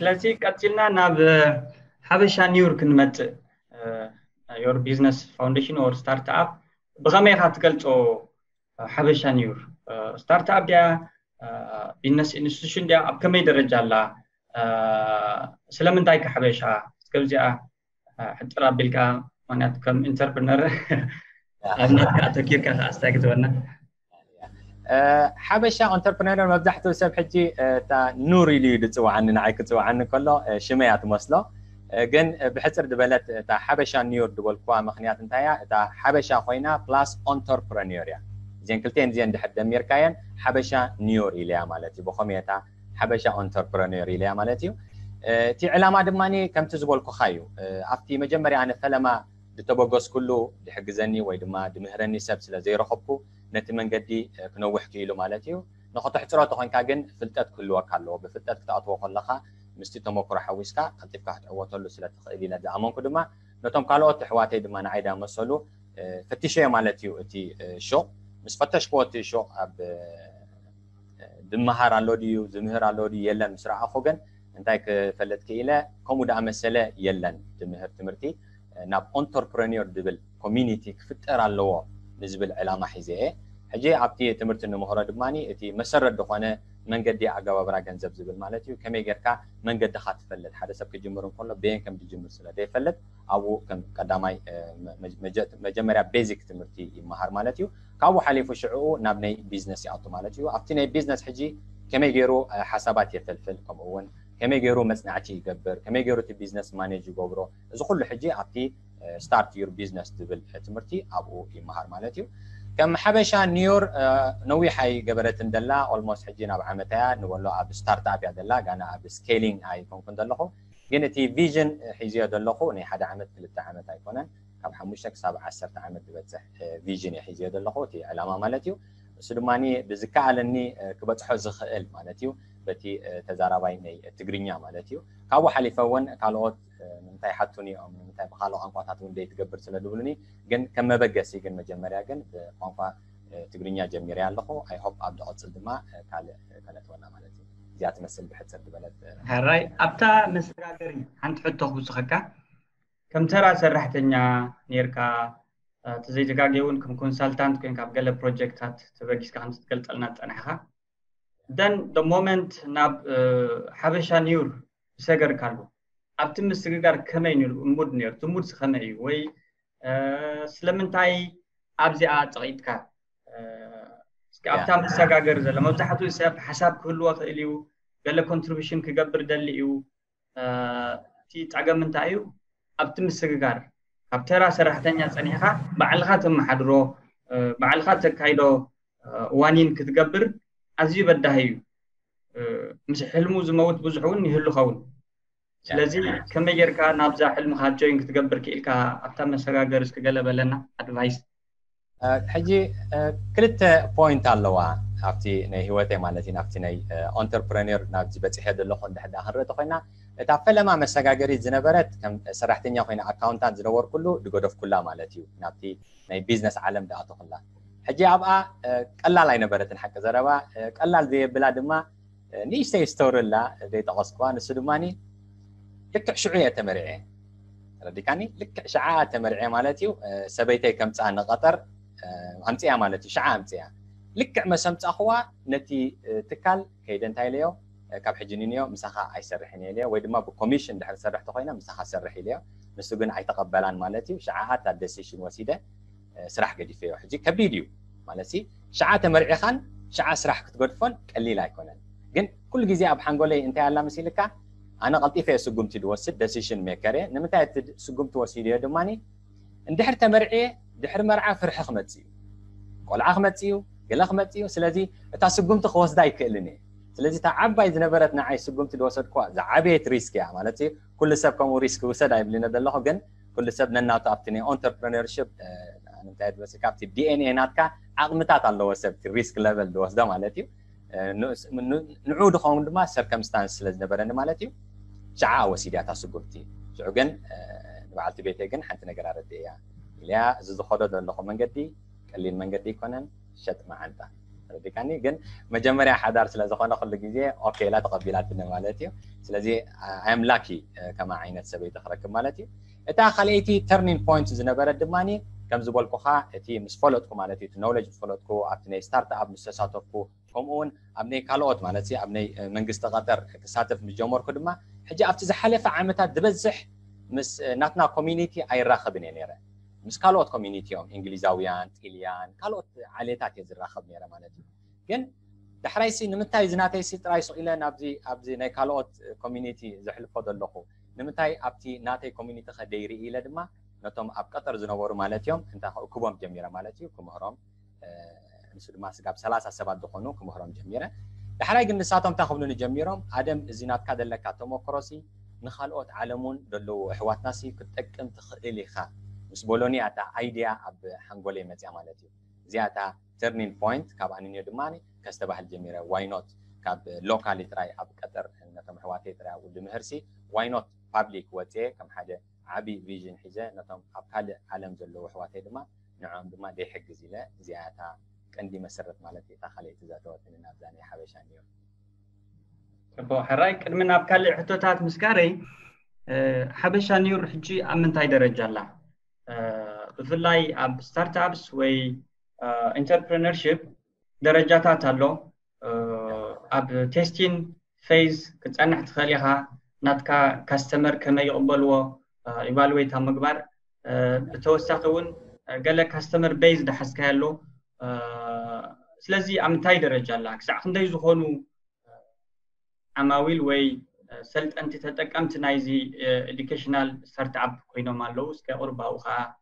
سلاسي كاتلنا ناب حبشة نيورك نمت your business foundation or startup بغامي هاتقلت أو حبشة نيور startup يا business institution يا أبكمي درجة الله سلامن تايك حبشة كلجأ حتى رابلك أنا أتكلم entrepreneur أنا أتذكر كذا أستعجبنا حبشة entrepreneur مبدحته سب حجي تا نوري لي دتو عن نعيك دتو عن كله شميعات مصلة جن بحسر دبلت تا حبشة نيور دول قوام مخنيات انتهى تا حبشة خوينا plus entrepreneur يا زين كلتين زين دحد دمير كاين حبشة نيور اللي عملتي بخمية تا حبشة entrepreneur اللي عملتيه تي علامات دماني كم تزبول كخيو عفتي مجمري عن الثلما دتبقص كله دحجزني ويدما دمهرني سبسلة زي رحبكو نتمن قدي كنوح كيلو مالتيو نخط احتراته خن كاجن فلتات كله كله بفلتات كتأطوى خلقها مستيتهم وكره ويسكا قطيف كحت أوتلو سلة خلينا دعمون كدما نتم كله تحواتي دمان عيدا مسلو فتشي مالتيو تي شو مس فتش قوتي شو أب دمهر على لوديو دمهر على لودي يلا مسرع أخوجن انتاك فلت كيلا كم وده مسألة يلا دمهر تمرتي ناب entrepreneur دبل community فترة اللوا نزبل علامة حزية حجي عبتي تمرت إنه مهرد ماني إتي مسرر دخانة من قد يعجب براجن زبزبل مالتي وكم يجركا من قد دخلت فلت حدا سبك جمهورهم كله بين كم تجمهور سلا ده فلت أو كم قدامي مجمرة basic تمرتي مهر مالتي كأو حليف شعو نبني business يعطو مالتي وعبتني business حجي كم يجرو حسابات يفلفل كم أول كم يجرو مسنعتي يجبر كم يجرو البيزنس مانج يجبره إذا كل حجي عبتي start your business دبل تمرتي أو مهر مالتي كم حبشة نيور نوي حي جبرت ندلا almost حجينا بعمتها نقوله أب start up يا دلا جانا أب scaling أي كونكن دلخو جنتي vision حجيا دلخو إني حدا عمت كل تعمت أيقونا كم حمشك 17 تعمت بتسح vision حجيا دلخو تي علامة مالتيو سلماني بذكاء على إني كبت حزق علم مالتيو بتي تزاربيني تجرينيا مالتيو كأو حليفون كالوت منتاي حطوني أو منتاي بخالو عنقا حطون ديت جبر سلادولني جن كم بجسي جن مجمرة جن عنقا تجرينيا جميرة اللهو I hope أبدأ أتصل دما كالتوانا مالتي زيادة مثل بحث سرد بلد هراي أبدا مسرع جري عند حط خبزك كم ترى سرحتنيا نيركا تزيد كاجيون كم كونسالتانت كن كابجلا بروجكت هات تبجيس كهم تقلت ألنات أنحها then the moment ناب حبشة نيور سجر كاربو أبتم السجر كمين المود نير تمود سخمي وي سلمنتاي أبزي أعتقد كا أبتم السجر جرز لما تحطوا حساب كل وقت إليو قال contribution كجبر دليو تي تعجم من تايو أبتم السجر أبترى سرحتني أصنيها بعلقاتهم محدرو بعلقاتك هيدا وانين كتجبر أزيب الدهيو مش حلمو زموت بزحون يهلو خون لازم كم يجركا نابزا حلم خارجين كتقبر كإلكا أبتم سراجرس كجلب لنا أدفايس حجي كلتا بوينت اللوا عفتي نهيواتي مالتين عفتي نهي entrepreneur نابزي بتحيد اللوحون دحدا هرتو خينا تعفل مع مسراجري زنبرت كم سرحتين يا خينا أكاونتات زنور كله دقودف كلها مالتيو نابتي نهي بيزنس عالم دعاتو خلا حجي أبقى قلال عين برتن حق زربا قلال ذي بلاد ما نيش تيستور الله ذي تغسقوان السلماني لك شعية تمرعي رديكاني لك شعاع تمرعي مالتي سبيتي كم تسعى نغطر أمتيا مالتي شعاع أمتيا لك مسمت أخوة نتي تكال كيدن تايليو كاب حجنينيو مساخة أي سرحيني ليو ويدما بكوميشن دحر سرح تخينا مساخة سرحي ليو مسوقن أي تقبلان مالتي شعاعات الديسيشن وسيدة سرح قدي فيه حجي كبيديو مالتي شعاع تمرعي خان شعاع سرح كتقدفون قليل أيكونن جن كل جزء أبحنقولي أنت على مسيلك أنا غلطي في سجوم تدوسد ديسيشن ميكري نمتى سجوم توسيلي دماني اندحر تمرعي دحر مرعى فرح خمتيو قل عخمتيو قل خمتيو سلازي تا سجوم تخوص دايك لني سلازي تا عبا إذا نبرت نعي سجوم تدوسد كوا زعبيت ريسك يا مالتي كل سب كم ريسك وسدايب لنا دلهم جن كل سب ننا تعبتني entrepreneurship نمتى بس كابتي DNA ناتك عقمتات الله وسبت ريسك ليفل دوس دم مالتيو نعود خون دما circumstances لازم نبرن مالتيو شعاع وسيلات سجوبتي شعجن بعد بيتي جن حتى نقرأت إياه إلى زوج خدود اللقمة جدي قليل من جدي كونن شت مع أنت رديكاني جن مجمرة حدار سلزة خانة خل جزية أوكي لا تقبلات بدنا مالتيه سلزة I'm lucky كما عينت سبي تخرج كمالتيه إتا خليتي turning points زنا برد ماني كم زبال كوخا إتي مسفلتكم مالتيه knowledge مسفلتكم أبني start up مستساتكم كمون أبني كالوت مالتيه أبني من قصة قدر كساتف مجمر كدما حاجة أفتز حلفة عمتها دبزح مس ناتنا community أي راخب نيره مش كالوت كوميونيتيهم إنجليزاويان إليان كالوت عليتات يزرع خبني أنا مالتي جن دحريسي نمتى زناتي ست رايسو إلى نبزي أبزي ناي كالوت كوميونيتي زحل فضل لقو نمتى أبتي ناتي كوميونيتي خديري إلى دما نتوم أب كتر زنوار مالتيهم أنت كوبام جميرة مالتي كمهرام مثل ما سجاب ثلاثة سبعة دقنو كمهرام جميرة دحري جن ساتهم تأخذون جميرهم عدم زنات كذل كاتومو كروسي نخالوت عالمون دلوا حوات ناسي كتكم تخلي خا مسبولوني أتا idea أب هنقولي متى مالتي زي أتا turning point كاب أني ندماني كاستباح الجميرة why not كاب local تراي أب كتر نتم حواتي تراي ودمهرسي why not public وتي كم حاجة عبي vision حجة نتم أب كل عالم زلوا حواتي دما نعم دما ده حق زيلا زي أتا عندي مسرة مالتي تخلي تزاتوت من أبزاني حبشاني أبو حراي كلمنا أب كل حتوتات مسكاري حبشاني ورحجي أمن تاي درجة الله بفلاي أب ستارت أبس وي انتربرينورشيب درجات تالو أب تيستين فيز كتأنح تخليها ناتكا كاستمر كما يقبلوا إيفالويت هم مقبار بتوسعون قال كاستمر بيز ده حس كهلو سلازي أم تاي درجة لك ساعتين ده يزخونو أماويل وي سلت أنت تتك أم تنايزي educational startup كوينو مالوس كأربعة وخاء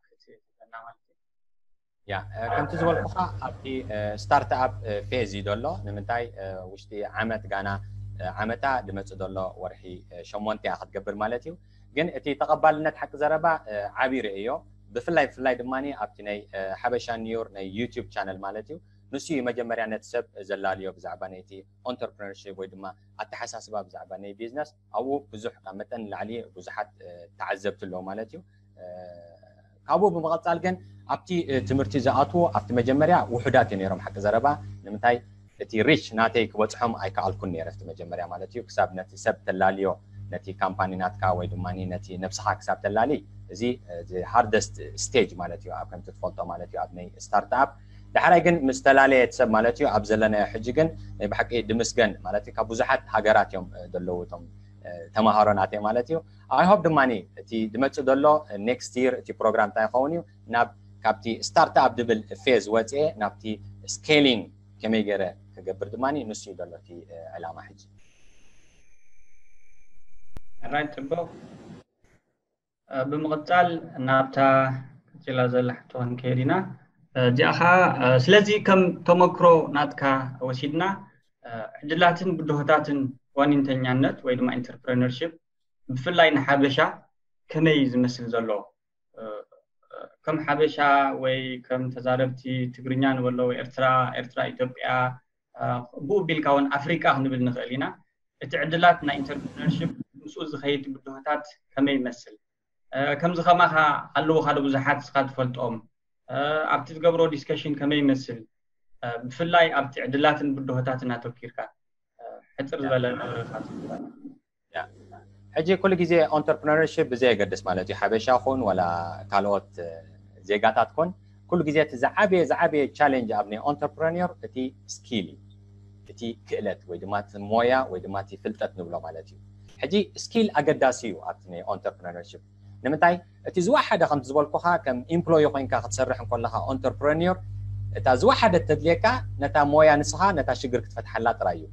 يا كم تزول وخاء أبدي startup فازي دولة نمتاي وشتي عمت قانا عمتا دمت دولة ورحي شمونتي أخذ قبل مالتيو جن أتي تقبل نت حق زربا عبير إيو بفلاي فلاي دماني أبتني حبشان نيور ناي يوتيوب شانل مالتيو نسي مجمري عن تسب زلاليو بزعبانيتي entrepreneurship ويدما التحساس باب زعباني بيزنس أو بزح قامة لعلي بزحت تعذبت له مالتيو أبو بمغلط سالجن أبتي تمرتي زعاتو أبتي مجمري وحدات نيرم حق زربا نمتاي تي ريش ناتيك وتحم أيك على كل نيرفت مجمري مالتيو كسب نتي سب تلاليو نتي كامباني ناتكا ويدماني نتي نفسها كسب تلالي زي hardest stage مالتيو أبكم تتفضل مالتيو أبني start up دحرای گن مستلاله اتسب مالاتیو ابزلنا حجیگن بحقی دمسگن مالاتی کابوزحت حجراتیم دلوتام تماهراناتی مالاتیو. I hope دمانی تی دمتش دلوا next year تی برنامه تای خوانیم ناب کابتی start up دبل phase وقته نابتی scaling کمیگره که بردمانی نصی دلوا تی علامه حج. رایت با بمقتال نابتا جلازل حتون کرینا. جاها سلزي كم تمكرو ناتكا وسيدنا عدلاتن بدوهتاتن وانين تنيانت ويدما entrepreneurship بفلاين حبشة كميز مثل زلو كم حبشة وي كم تزاربتي تقرينيان ولو إرترا إثيوبيا بو بالكون أفريقيا هنو بالنغالينا اتعدلاتنا entrepreneurship مسؤول زخيت بدوهتات كمي مثل كم زخمها اللو خالو بزحات سقاد فلتقوم أبتي تجبروا ديسكشن كمية مثل بفلاي أبتي عدلاتن بدوهتاتنا تفكيرك حتى زبالة خاصة. هجي كل جزء entrepreneurship زي قدس مالتي حبشة خون ولا كالوت زي قطعت خون كل جزء زعبي challenge أبني entrepreneur تي سكيلي تي كألت ودمات مويا ودمات فلتت نبلا مالتي هجي سكيل أقداسيو أبني entrepreneurship نمتاي تيز واحدة خمس زبالكوها كم employee وين كا ختصرحن كلها entrepreneur تاز واحدة تدليكا نتا مويا نسخة نتا شجر كتفت حلات رأيو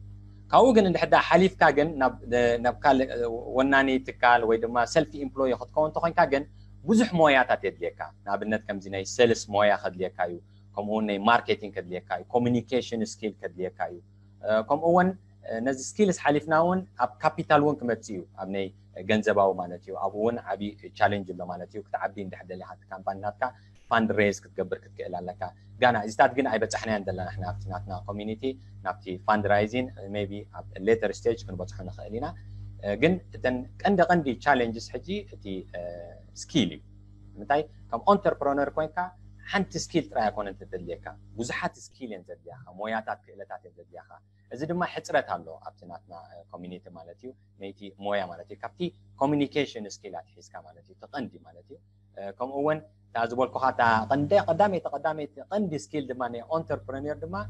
كاوجن إن حدا حليف كاجن نبكال وناني تكال ويدما self employee خد كون تخين كاجن بزح مويا تدليكا نابنت كم زيناي sales مويا خدليكايو كم هون marketing كدليكايو communication skill كدليكايو كم هون نز skills حليفناون أب capital وين كمتيو أبني جنزباو مالتيو أبون عبي challenge بلا مالتيو كتعبين ده اللي حد كامباناتك fund raise كتجبر كتقلل لك جانا إستاد جن عيبت إحنا عندنا إحنا أبتناتنا community نبتي fund raising maybe later stage كن بتحنا خلينا جن تن عندي challenges حجي تي سكيلي متى كم entrepreneur كونك حنت سكيل ترى يكون أنت تدليكها بزحات سكيل أنت تدليكها موياتات كلتات أنت تدليكها إذا دم ما حصرت هالو أبتناتنا كوميونيتي مالتيو نيتي مويا مالتيو كابتي كوميونيكيشن سكيلات حس كمالتيو تقندي مالتيو كم أون تعزبول كهاتا قندي قدامي تقندي سكيل دماني أنتربرينير دما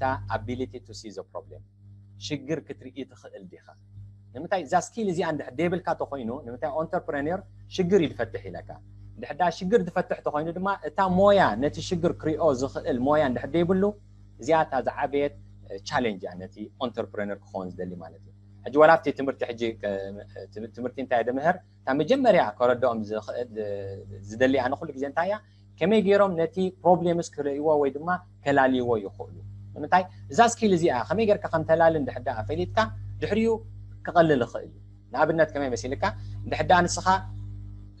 تا ability to see the problem شجر كتري تخيل ديها نمتى إذا سكيل زي عند ديبل كاتوخينو نمتى أنتربرينير شجر يفتح لك دحدا شجر دفتح تخينو دما تا مويا نتي شجر كريو زخيل مويا دحدا يبلو زيادة زعبيت تشالنج يعني تي أنتربرينير خونز دللي مالتي حج ولافتي تمرتي حجي تمرتين تاع دمهر تاع مجمريا كردوم زدلي أنا خلك زين تاعيا كمي غيرهم نتي بروبليمز كريوا ويدما كلالي ويخولو نمتى إذا سكيل زي خمي غير كخم تلال دحدا فيليتك دحريو كقلل خيل نابنات كمي مسيلك دحدا نسخة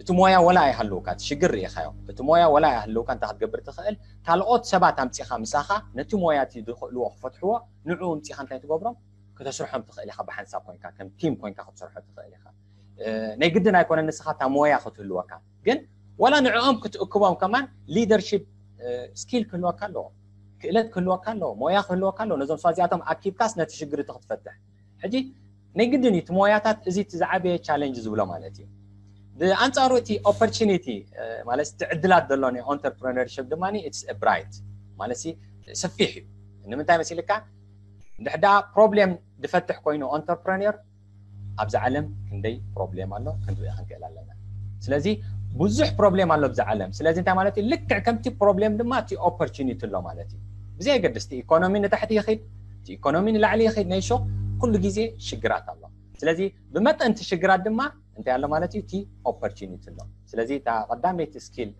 تمويا ولا يحلوكات شجر يخاو تمويا ولا يحلوكات تحت جبر تخيل تلقط سبعة تمتي خمسة نتمويا تدخلوا فتحوا نعوم تي خمسة تجبرهم كتشرحهم تخيل خب حنساب كونك كم تيم كونك خب شرحهم تخيل خا نجدنا يكون النسخة تمويا خطلوا كات جن ولا نعوم كتكوبهم كمان ليدرشيب سكيل كلوا كلو كلت كلوا كلو مويا كلوا كلو نزوم صازياتهم أكيد كاس نتشجر تخت فتح هدي نجدني تمويا تات زي تزعبي challenges ولا مالتي أنت أروتي opportunity مالس تعدلات دلوني entrepreneurship دماني it's a bright مالسي سفيحي إنما تاي مسيلك دحدا problem دفتح كوينو entrepreneur أبز علم كندي problem ماله كندوي خنك إلى لنا سلازي بزح problem ماله أبز علم سلازي أنت مالتي لك كمتي problem دماتي opportunity له مالتي زي قدستي economy نتحت يخيد economy نلعلي يخيد نيشو كل جزء شجرات الله سلازي بمت أنت شجرات دما أنت على مالتي تي opportunity له. سلازي تا قدامي تسكيل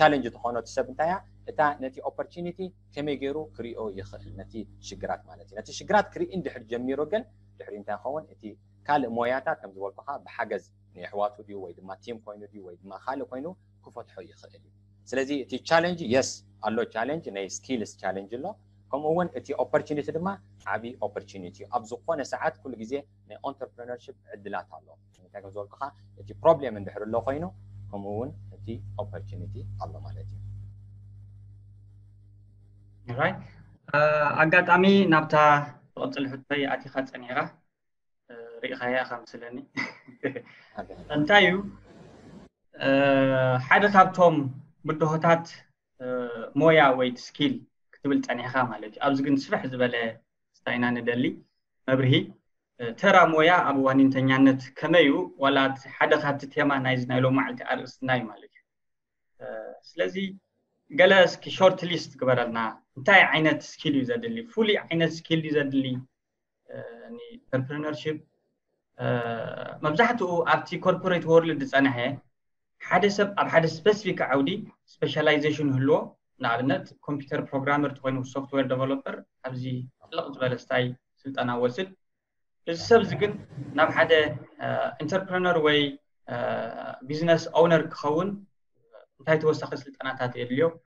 challenge تخونه تسبب تايا تا نتي opportunity كم يجرو كريو يخل نتي شجرات مالتي نتي شجرات كري إن دحر جميرو جن دحر إنت خون نتي كال موياتا كم زوال كها بحجز نحواتو دي ويد ما تيم كوينو دي ويد ما خالو كوينو كفوت حي يخل. سلازي تي challenge yes الله challenge ناي skills challenge له. كم هو أنتي opportunity دما عبي opportunity أبزقون ساعات كل جزء من entrepreneurship عدلات الله يعني كم زول كخا أنتي problem من بحر الله قينو كم هو أنتي opportunity الله مالتي. Alright أقعد أمي نبتا أطلع حتى أتي خد سنيرة ريخايا خمسة لني أنتايو حدث أبتم بدهتات مويا ويد سكيل تبل تاني خام على جي أبز جنس فحز بلا استعينا ندلي مبرهي ترى مويا أبو هني تنيانت كمايو ولا حدا خدت تيما نايزنا لو معلت أرس نايم على جي سلزي جلس كشورت ليست قبلنا تاي عينات سكيل زاد اللي فولي عينات سكيل زاد اللي يعني entrepreneurship مبزحته أبتي corporate world تسأنا هي حدث أب حدث specific عودي specialization هلو نعمل كمبيوتر بروغرامر توينو سوفتوير ديفلوبر أبزي لقط بالستاي سلطان وصل السبزجن ناب حدا انتربرينور وي بيزنس اونر كون انتي توسخ سلطانات هذه اليوم